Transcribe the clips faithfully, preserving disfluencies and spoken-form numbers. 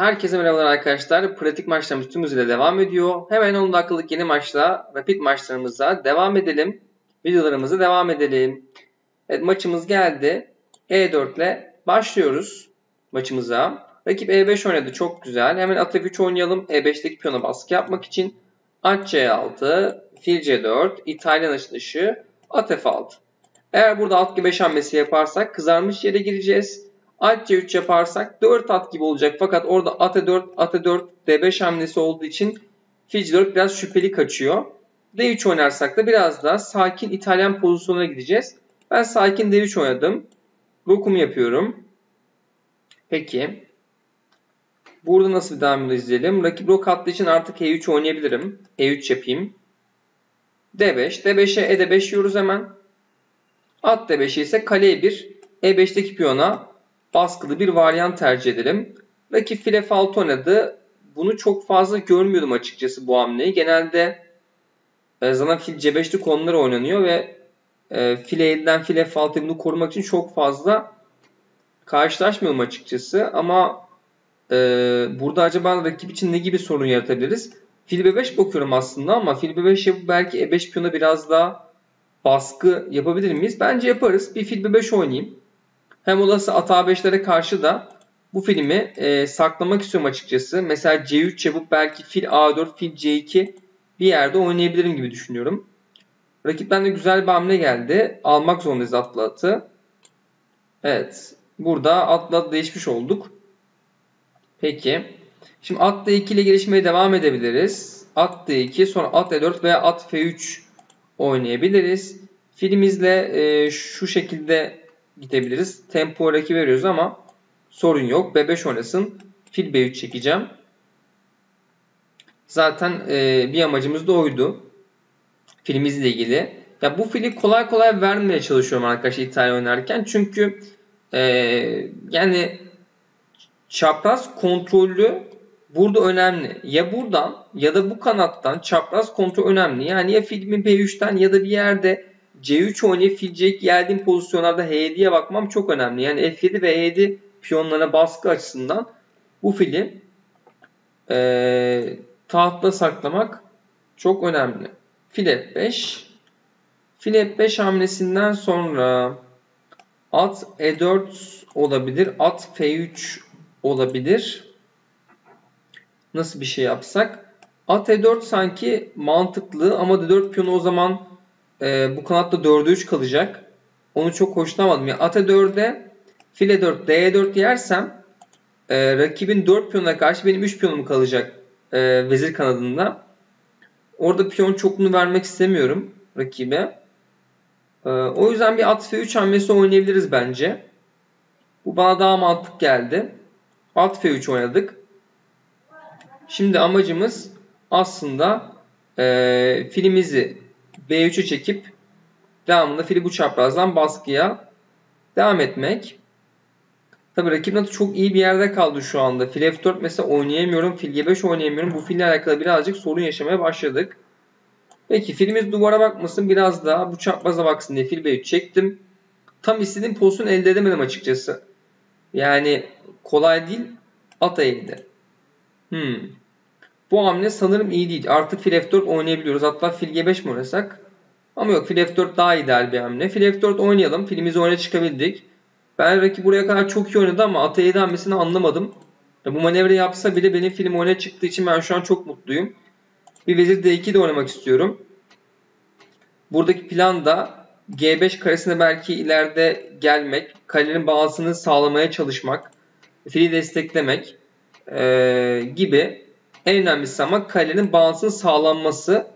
Herkese merhabalar arkadaşlar. Pratik maçlarımız tüm hızıyla devam ediyor. Hemen onun dakikalık yeni maçla, rapid maçlarımıza devam edelim. Videolarımıza devam edelim. Evet, maçımız geldi. E dört ile başlıyoruz maçımıza. Rakip E beş oynadı. Çok güzel. Hemen ata üç oynayalım. E beş'teki piyona baskı yapmak için. At C altı, fil C dört, İtalyan açılışı, at F altı. Eğer burada at G beş hamlesi yaparsak kızarmış yere gireceğiz. At C üç yaparsak dört at gibi olacak. Fakat orada at E dört, at E dört, D beş hamlesi olduğu için fil C dört biraz şüpheli kaçıyor. D üç oynarsak da biraz daha sakin İtalyan pozisyonuna gideceğiz. Ben sakin D üç oynadım. Rokumu yapıyorum. Peki. Burada nasıl bir devamını izleyelim? Rakip rok attığı için artık E üç oynayabilirim. E üç yapayım. D beş. D beş'e E D beş yiyoruz hemen. At D beş'e ise kaleye bir. E beş'teki piyona baskılı bir varyant tercih edelim. Rakip fil F altı oynadı. Bunu çok fazla görmüyordum açıkçası bu hamleyi. Genelde zaten fil C beş'lik konular oynanıyor ve e, fil E yedi'den fil F altı'ya bunu korumak için çok fazla karşılaşmıyorum açıkçası. Ama e, burada acaba rakip için ne gibi sorun yaratabiliriz? Fil B beş bakıyorum aslında ama fil B beş yapıp belki E beş piyona biraz daha baskı yapabilir miyiz? Bence yaparız. Bir fil B beş oynayayım. Hem olası at A beş'lere karşı da bu filmi e, saklamak istiyorum açıkçası. Mesela C üç yapıp belki fil A dört, fil C iki bir yerde oynayabilirim gibi düşünüyorum. Rakipten de güzel bir hamle geldi. Almak zorundayız atlı atı. Evet. Burada atlı atı değişmiş olduk. Peki. Şimdi at D iki ile gelişmeye devam edebiliriz. At D iki, sonra at E dört veya at F üç oynayabiliriz. Filimizle e, şu şekilde gidebiliriz. Tempo rakibi veriyoruz ama sorun yok. B beş oynasın. Fil B üç çekeceğim. Zaten e, bir amacımız da oydu. Filimizle ilgili. Ya bu fili kolay kolay vermeye çalışıyorum arkadaşlar İtalya oynarken. Çünkü e, yani çapraz kontrollü burada önemli. Ya buradan ya da bu kanattan çapraz kontrol önemli. Yani ya filmin B üç'ten ya da bir yerde C üç oynayıp fil C iki geldiğim pozisyonlarda H yedi'ye bakmam çok önemli. Yani F yedi ve E yedi piyonlarına baskı açısından bu fili e, tahtta saklamak çok önemli. Fil F beş. Fil F beş hamlesinden sonra at E dört olabilir. At F üç olabilir. Nasıl bir şey yapsak? At E dört sanki mantıklı ama D dört piyonu o zaman Ee, bu kanatta dörde üç kalacak. Onu çok hoşlanmadım. Yani at E dört'e fil E dört, D E dört yersem e, rakibin dört piyonuna karşı benim üç piyonum kalacak e, vezir kanadında. Orada piyon çokluğunu vermek istemiyorum rakibe. E, o yüzden bir at F üç hamlesi oynayabiliriz bence. Bu bana daha mantıklı geldi. At F üç oynadık. Şimdi amacımız aslında e, filimizi B üç'ü çekip devamında fili bu çaprazdan baskıya devam etmek. Tabii rakip notu çok iyi bir yerde kaldı şu anda. Fil F dört mesela oynayamıyorum. Fil G beş oynayamıyorum. Bu fille alakalı birazcık sorun yaşamaya başladık. Peki filimiz duvara bakmasın. Biraz daha bu çapraza baksın diye fil B üç çektim. Tam istediğim pozisyonu elde edemedim açıkçası. Yani kolay değil. At A yedi. Hmm. Bu hamle sanırım iyi değil. Artık fil F dört oynayabiliyoruz. Hatta fil G beş mi oynasak? Ama yok, fil F dört daha ideal bir hamle. Fil F dört oynayalım. Filimizi oyuna çıkabildik. Ben rakip buraya kadar çok iyi oynadı ama at E yedi hamlesini anlamadım. Ya bu manevra yapsa bile benim filim oyuna çıktığı için ben şu an çok mutluyum. Bir vezir D iki de oynamak istiyorum. Buradaki plan da G beş karesine belki ileride gelmek. Kalenin bağlantısını sağlamaya çalışmak. Fili desteklemek ee, gibi. En önemlisi ama kalenin bağlantısının sağlanması.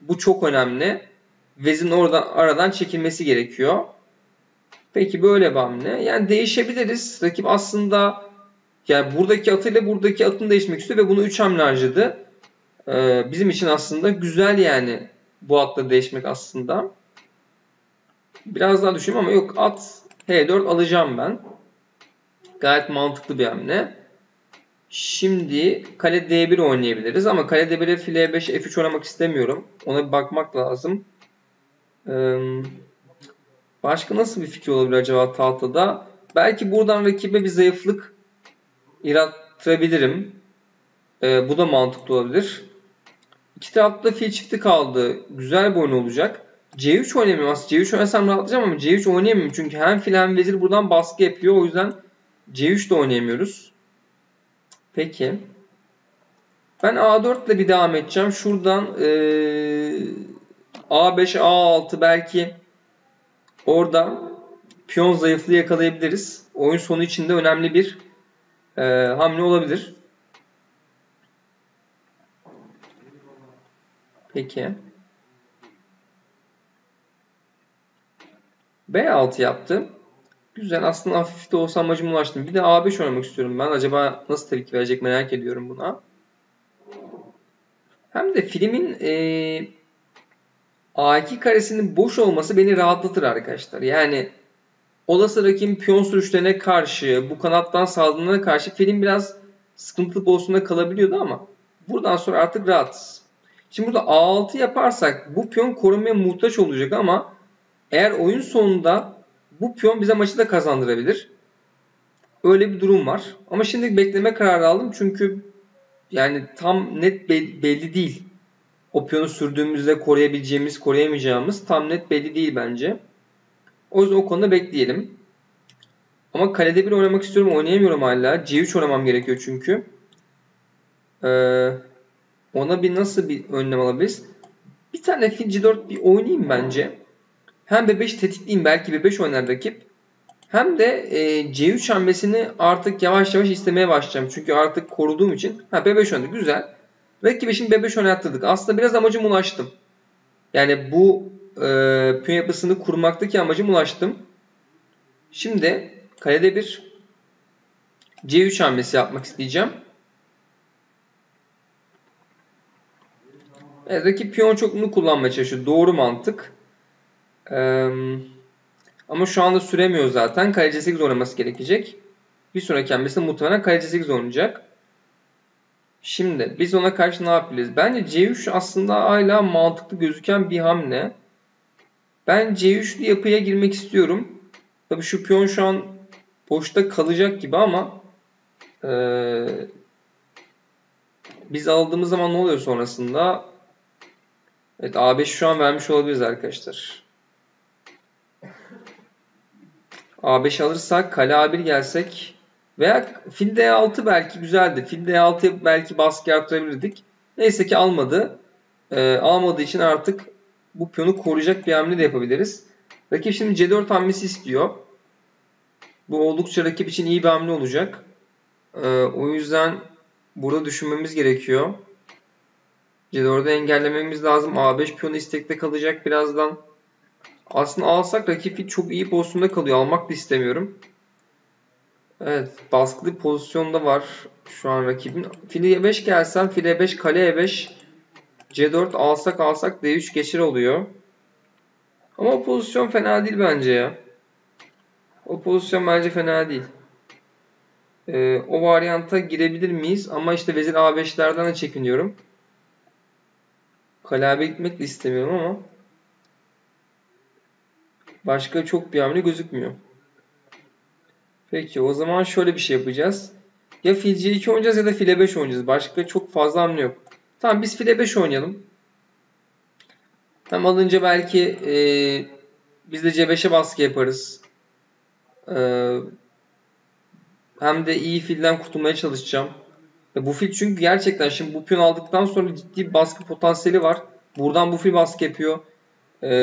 Bu çok önemli. Vezin oradan aradan çekilmesi gerekiyor. Peki böyle bir hamle. Yani değişebiliriz. Rakip aslında yani buradaki atıyla buradaki atını değişmek istiyor ve bunu üç hamle harcadı. Ee, bizim için aslında güzel yani bu atla değişmek aslında. Biraz daha düşüneyim ama yok, at H dört alacağım ben. Gayet mantıklı bir hamle. Şimdi kale D bir oynayabiliriz ama kale D bir'e fil E beş, F üç oynamak istemiyorum. Ona bir bakmak lazım. Ee, başka nasıl bir fikir olabilir acaba tahtada? Belki buradan rakibe bir zayıflık arttırabilirim. E, bu da mantıklı olabilir. İki tarafta fil çifti kaldı. Güzel bir oyun olacak. C üç oynayamıyorum. Aslında C üç oynasam rahatlayacağım ama C üç oynayamıyorum. Çünkü hem fil hem vezir buradan baskı yapıyor. O yüzden C üç de oynayamıyoruz. Peki. Ben A dört ile bir devam edeceğim. Şuradan ee, A beş, A altı belki orada piyon zayıflığı yakalayabiliriz. Oyun sonu için de önemli bir ee, hamle olabilir. Peki. B altı yaptı. Güzel. Aslında hafif de olsa amacıma ulaştım. Bir de A beş oynamak istiyorum ben. Acaba nasıl tepki verecek merak ediyorum buna. Hem de filmin e, A iki karesinin boş olması beni rahatlatır arkadaşlar. Yani olası rakibin piyon sürüşlerine karşı, bu kanattan saldırılarına karşı film biraz sıkıntılı pozisyonda kalabiliyordu ama buradan sonra artık rahatız. Şimdi burada A altı yaparsak bu piyon korunmaya muhtaç olacak ama eğer oyun sonunda bu piyon bize maçı da kazandırabilir. Öyle bir durum var. Ama şimdi bekleme kararı aldım çünkü yani tam net belli değil. O piyonu sürdüğümüzde koruyabileceğimiz, koruyamayacağımız tam net belli değil bence. O yüzden o konuda bekleyelim. Ama kalede bir oynamak istiyorum. Oynayamıyorum hala. C üç oynamam gerekiyor çünkü. Ee, ona bir nasıl bir önlem alabiliriz? Bir tane fil C dört bir oynayayım bence. Hem B beş tetikleyeyim. Belki B beş oynar rakip. Hem de e, C üç hamlesini artık yavaş yavaş istemeye başlayacağım. Çünkü artık koruduğum için. Ha, B beş oynadı. Güzel. Rakibi şimdi B beş oynattırdık. Aslında biraz amacıma ulaştım. Yani bu e, piyon yapısını kurmaktaki amacıma ulaştım. Şimdi kalede bir C üç hamlesi yapmak isteyeceğim. Evet, rakip piyon çokluğunu kullanmaya çalışıyor. Doğru mantık. Ee, ama şu anda süremiyor zaten. Kale C sekiz oynaması gerekecek. Bir sonraki hamlesinde muhtemelen kale C sekiz oynayacak. Şimdi biz ona karşı ne yapabiliriz? Bence C üç aslında hala mantıklı gözüken bir hamle. Ben C üçlü yapıya girmek istiyorum. Tabii şu piyon şu an boşta kalacak gibi ama ee, biz aldığımız zaman ne oluyor sonrasında? Evet, A beş şu an vermiş olabiliriz arkadaşlar. A beş alırsak, kale A bir gelsek veya fil D altı belki güzeldi. Fil D altı belki baskı arttırabilirdik. Neyse ki almadı. Ee, almadığı için artık bu piyonu koruyacak bir hamle de yapabiliriz. Rakip şimdi C dört hamlesi istiyor. Bu oldukça rakip için iyi bir hamle olacak. Ee, o yüzden burada düşünmemiz gerekiyor. C dört'ü engellememiz lazım. A beş piyonu istekte kalacak birazdan. Aslında alsak rakibi çok iyi pozisyonda kalıyor. Almak da istemiyorum. Evet, baskılı pozisyonda var şu an rakibin. Fil E beş gelsem, fil E beş, kale E beş, C dört alsak alsak D üç geçir oluyor. Ama o pozisyon fena değil bence ya. O pozisyon bence fena değil. Ee, o varyanta girebilir miyiz? Ama işte vezir A beş'lerden de çekiniyorum. Kale A beş'e gitmek de istemiyorum ama başka çok bir hamle gözükmüyor. Peki, o zaman şöyle bir şey yapacağız. Ya fil C iki oynayacağız ya da fil E beş oynayacağız. Başka çok fazla hamle yok. Tamam, biz fil E beş oynayalım. Tam alınca belki e, biz de C beş'e baskı yaparız. E, hem de iyi filden kurtulmaya çalışacağım. E, bu fil çünkü gerçekten şimdi bu piyon aldıktan sonra ciddi bir baskı potansiyeli var. Buradan bu fil baskı yapıyor. E,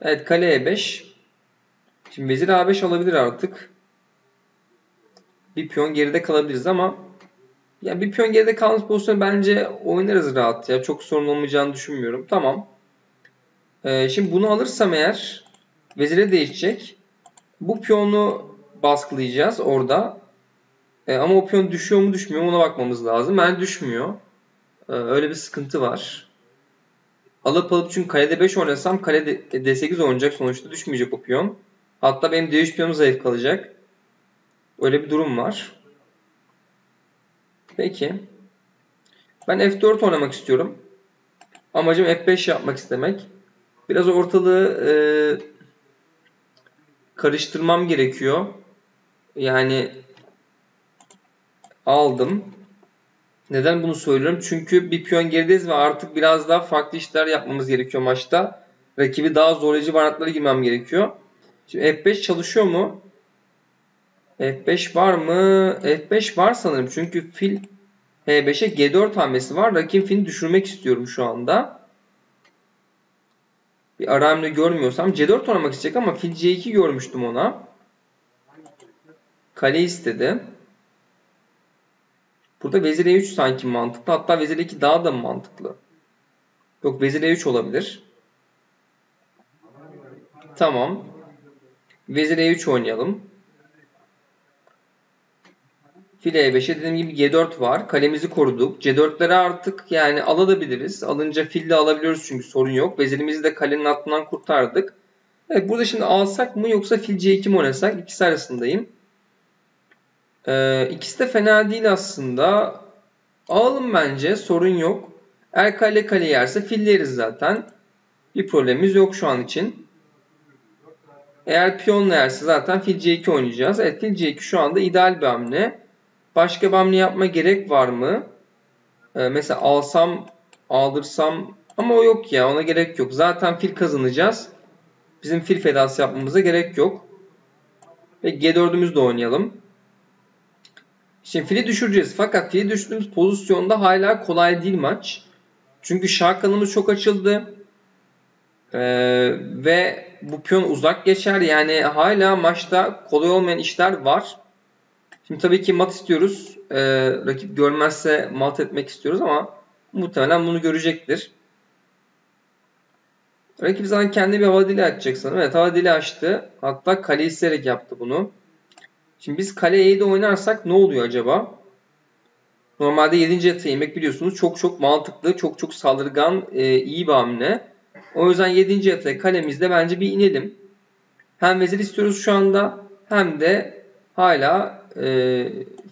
evet, kale E beş. Şimdi vezir A beş alabilir artık. Bir piyon geride kalabiliriz ama yani bir piyon geride kalmış pozisyonu bence oynarız rahat ya. Çok sorun olmayacağını düşünmüyorum. Tamam. Ee, şimdi bunu alırsam eğer vezire değişecek. Bu piyonu baskılayacağız orada. Ee, ama o piyon düşüyor mu düşmüyor mu ona bakmamız lazım. Yani düşmüyor. Ee, öyle bir sıkıntı var. Alıp alıp çünkü kalede beş oynasam kalede D sekiz oynayacak sonuçta, düşmeyecek o piyon. Hatta benim D üç piyonum zayıf kalacak. Öyle bir durum var. Peki. Ben F dört oynamak istiyorum. Amacım F beş yapmak istemek. Biraz ortalığı e, karıştırmam gerekiyor. Yani aldım. Neden bunu söylüyorum? Çünkü bir piyon gerideyiz ve artık biraz daha farklı işler yapmamız gerekiyor maçta. Rakibi daha zorlayıcı baranaklara girmem gerekiyor. Şimdi F beş çalışıyor mu? F beş var mı? F beş var sanırım. Çünkü fil H beşe G dört hamlesi var. Rakip fili düşürmek istiyorum şu anda. Bir ara hamle görmüyorsam. C dört oynamak isteyecek ama fil C iki görmüştüm ona. Kale istedi. Burada vezir E üç sanki mantıklı. Hatta vezir E iki daha da mantıklı. Yok, vezir E üç olabilir. Tamam. Vezir E üç oynayalım. Fil E beşe dediğim gibi G dört var. Kalemizi koruduk. C dört'lere artık yani alabiliriz. Alınca fil de alabiliyoruz çünkü sorun yok. Vezirimizi de kalenin altından kurtardık. Evet, burada şimdi alsak mı yoksa fil C iki mi oynasak? İkisi arasındayım. Ee, ikisi de fena değil aslında. Alalım bence. Sorun yok. Er kale kale yerse fil yeriz zaten. Bir problemimiz yok şu an için. Eğer piyonla yerse zaten fil C iki oynayacağız. Evet, fil C iki şu anda ideal bir hamle. Başka bir hamle yapma gerek var mı? Ee, mesela alsam, aldırsam ama o yok ya. Ona gerek yok. Zaten fil kazanacağız. Bizim fil fedası yapmamıza gerek yok. Ve G dört'ümüzü de oynayalım. Şimdi fili düşüreceğiz. Fakat fili düştüğümüz pozisyonda hala kolay değil maç. Çünkü şah kanalımız çok açıldı. Ee, ve bu piyon uzak geçer. Yani hala maçta kolay olmayan işler var. Şimdi tabii ki mat istiyoruz. Ee, rakip görmezse mat etmek istiyoruz ama muhtemelen bunu görecektir. Rakip zaten kendi bir hava dili açacak sanırım. Evet, hava dili açtı. Hatta kale isteyerek yaptı bunu. Şimdi biz kale E'de oynarsak ne oluyor acaba? Normalde yedinci yatağı yemek biliyorsunuz çok çok mantıklı, çok çok saldırgan, e, iyi bir hamle. O yüzden yedinci yatağı kalemizde bence bir inelim. Hem vezir istiyoruz şu anda hem de hala e,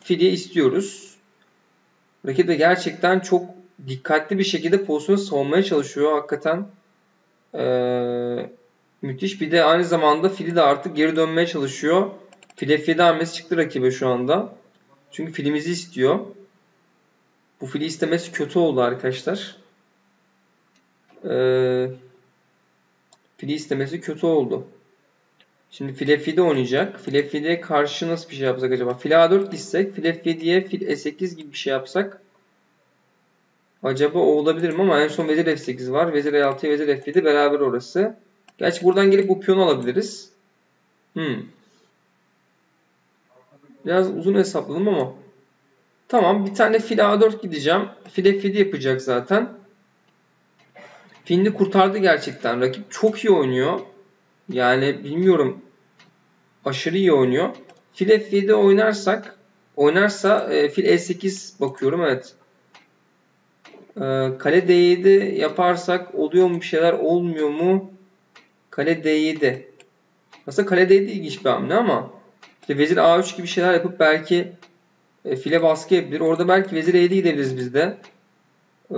fili istiyoruz. Rakip de gerçekten çok dikkatli bir şekilde pozisyonu savunmaya çalışıyor hakikaten. E, müthiş. Bir de aynı zamanda fili de artık geri dönmeye çalışıyor. Fil F yedi hamlesi çıktı rakibe şu anda. Çünkü filimizi istiyor. Bu fili istemesi kötü oldu arkadaşlar. Ee, fili istemesi kötü oldu. Şimdi fil F yedi oynayacak. Fil F yedi'ye karşı nasıl bir şey yapsak acaba? Fil A dört gitsek. Fil F yedi'ye fil E sekiz gibi bir şey yapsak. Acaba o olabilir mi? Ama en son vezir F sekiz var. Vezir E altı'ya vezir F yedi beraber orası. Gerçi buradan gelip bu piyonu alabiliriz. Hmm. Biraz uzun hesapladım ama. Tamam, bir tane fil A dört gideceğim. Fil F yedi yapacak zaten. Filini kurtardı gerçekten. Rakip çok iyi oynuyor. Yani bilmiyorum. Aşırı iyi oynuyor. Fil F yedi oynarsak oynarsa e, fil E sekiz bakıyorum, evet. E, kale D yedi yaparsak oluyor mu bir şeyler, olmuyor mu? Kale D yedi. Aslında kale D yedi ilginç bir hamle ama İşte vezir A üç gibi şeyler yapıp belki e, file baskı yapabilir. Orada belki vezir E yedi gidebiliriz biz de. Ee,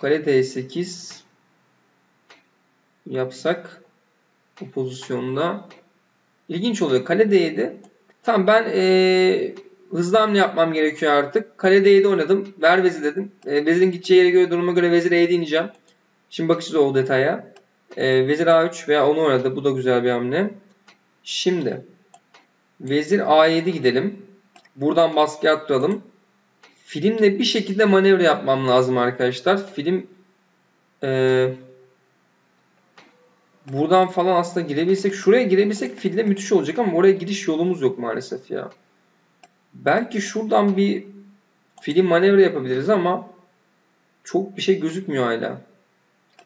kale D sekiz yapsak bu pozisyonda ilginç oluyor. Kale D yedi. Tamam, ben e, hızlı hamle yapmam gerekiyor artık. Kale D yedi oynadım. Ver vezir dedim. E, vezirin gideceği yere göre, duruma göre vezir E yedi ineceğim. Şimdi bakacağız o detaya. E, vezir A üç veya onu oynadı. Bu da güzel bir hamle. Şimdi vezir A yedi gidelim. Buradan baskı attıralım. Filmle bir şekilde manevra yapmam lazım arkadaşlar. Film e, buradan falan aslında girebilsek, şuraya girebilsek filmle müthiş olacak ama oraya giriş yolumuz yok maalesef ya. Belki şuradan bir film manevra yapabiliriz ama çok bir şey gözükmüyor hala.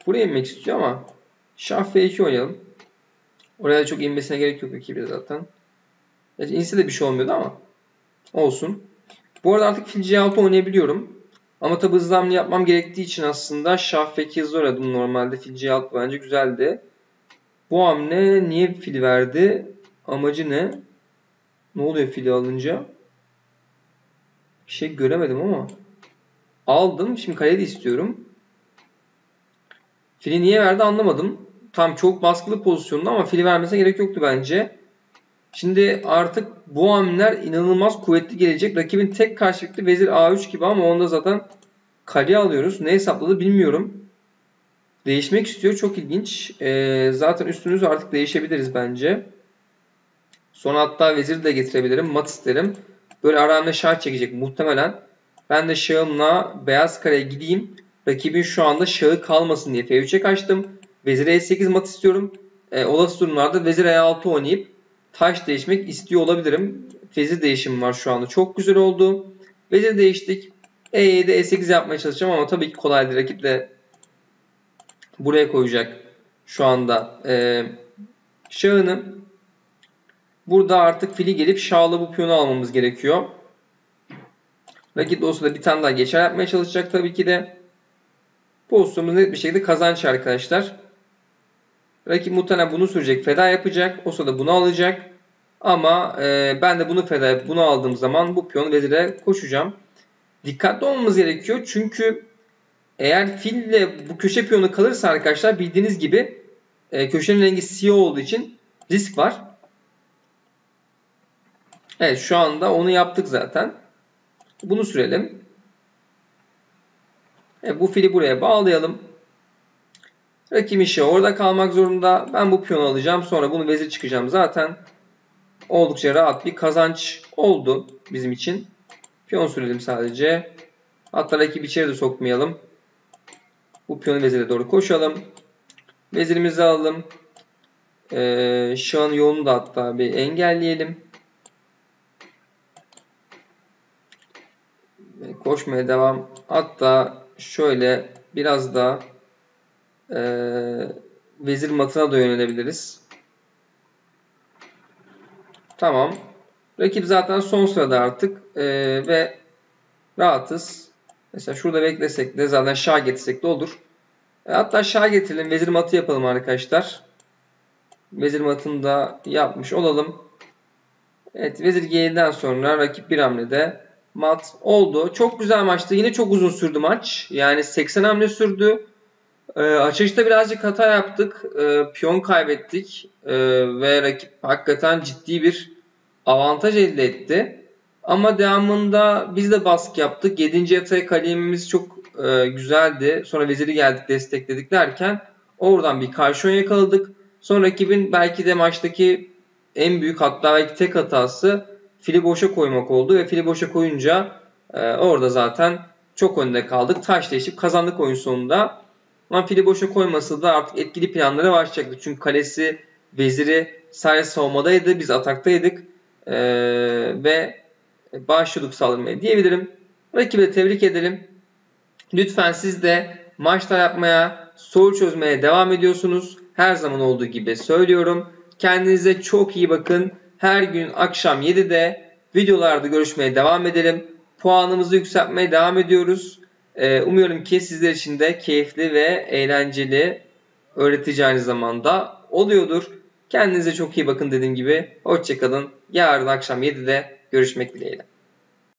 Buraya inmek istiyor ama şah F iki oynayalım. Oraya çok inmesine gerek yok rakibi zaten. Yani inse de bir şey olmuyordu ama olsun. Bu arada artık fil C altı oynayabiliyorum. Ama tabi hızlı hamle yapmam gerektiği için aslında şah F iki hızlı oynadım normalde. Fil C altı bence güzeldi. Bu hamle niye fil verdi? Amacı ne? Ne oluyor fili alınca? Bir şey göremedim ama. Aldım. Şimdi kaleyi de istiyorum. Fili niye verdi anlamadım. Tam çok baskılı pozisyonda ama fili vermesine gerek yoktu bence. Şimdi artık bu hamleler inanılmaz kuvvetli gelecek. Rakibin tek karşı fikri vezir a üç gibi ama onda zaten kale alıyoruz. Ne hesapladı bilmiyorum. Değişmek istiyor. Çok ilginç. Ee, zaten üstünüzü artık değişebiliriz bence. Sonra hatta veziri de getirebilirim. Mat isterim. Böyle aramda şah çekecek muhtemelen. Ben de şahımla beyaz kareye gideyim. Rakibin şu anda şahı kalmasın diye f üç'e kaçtım. Vezir e sekiz mat istiyorum. Ee, olası durumlarda vezir e altı oynayıp taş değişmek istiyor olabilirim. Vezir değişimi var şu anda. Çok güzel oldu. Vezir değiştik. e yedi, e sekiz yapmaya çalışacağım ama tabii ki kolaydı. Rakip de buraya koyacak şu anda ee, şahını. Burada artık fili gelip şahla bu piyonu almamız gerekiyor. Rakip de olsa da bir tane daha geçer yapmaya çalışacak tabii ki de. Pozisyonumuz net bir şekilde kazanç arkadaşlar. Rakip muhtemelen bunu sürecek, feda yapacak. O sırada bunu alacak. Ama e, ben de bunu feda yapıp bunu aldığım zaman bu piyonu vezire koşacağım. Dikkatli olmamız gerekiyor. Çünkü eğer fille bu köşe piyonu kalırsa arkadaşlar bildiğiniz gibi e, köşenin rengi siyah olduğu için risk var. Evet, şu anda onu yaptık zaten. Bunu sürelim. Evet, bu fili buraya bağlayalım. Rakibin şahı orada kalmak zorunda. Ben bu piyonu alacağım. Sonra bunu vezir çıkacağım zaten. Oldukça rahat bir kazanç oldu bizim için. Piyon sürelim sadece. Hatta rakibi içeri de sokmayalım. Bu piyonu vezire doğru koşalım. Vezirimizi alalım. Ee, şahın yolunu da hatta bir engelleyelim. Koşmaya devam. Hatta şöyle biraz da e, vezir matına da yönelebiliriz. Tamam. Rakip zaten son sırada artık e, ve rahatız. Mesela şurada beklesek de zaten şah getirsek de olur. E, hatta şah getirelim. Vezir matı yapalım arkadaşlar. Vezir matını da yapmış olalım. Evet. Vezir G yedi'den sonra rakip bir hamlede mat oldu. Çok güzel maçtı. Yine çok uzun sürdü maç. Yani seksen hamle sürdü. E, açılışta birazcık hata yaptık. E, piyon kaybettik. E, ve rakip hakikaten ciddi bir avantaj elde etti. Ama devamında biz de baskı yaptık. yedinci yataya kalemimiz çok e, güzeldi. Sonra veziri geldik destekledik derken oradan bir karşı ön yakaladık. Sonra rakibin belki de maçtaki en büyük hatta belki tek hatası fili boşa koymak oldu ve fili boşa koyunca e, orada zaten çok önde kaldık. Taş değişip kazandık oyun sonunda. Ama fili boşa koyması da artık etkili planlara başlayacaktı. Çünkü kalesi, veziri sadece savunmadaydı. Biz ataktaydık. E, ve başladık saldırmaya diyebilirim. Rakibi de tebrik edelim. Lütfen siz de maçlar yapmaya, soru çözmeye devam ediyorsunuz. Her zaman olduğu gibi söylüyorum. Kendinize çok iyi bakın. Her gün akşam yedi'de videolarda görüşmeye devam edelim. Puanımızı yükseltmeye devam ediyoruz. Ee, umuyorum ki sizler için de keyifli ve eğlenceli öğretici aynı zamanda oluyordur. Kendinize çok iyi bakın dediğim gibi. Hoşçakalın. Yarın akşam yedi'de görüşmek dileğiyle.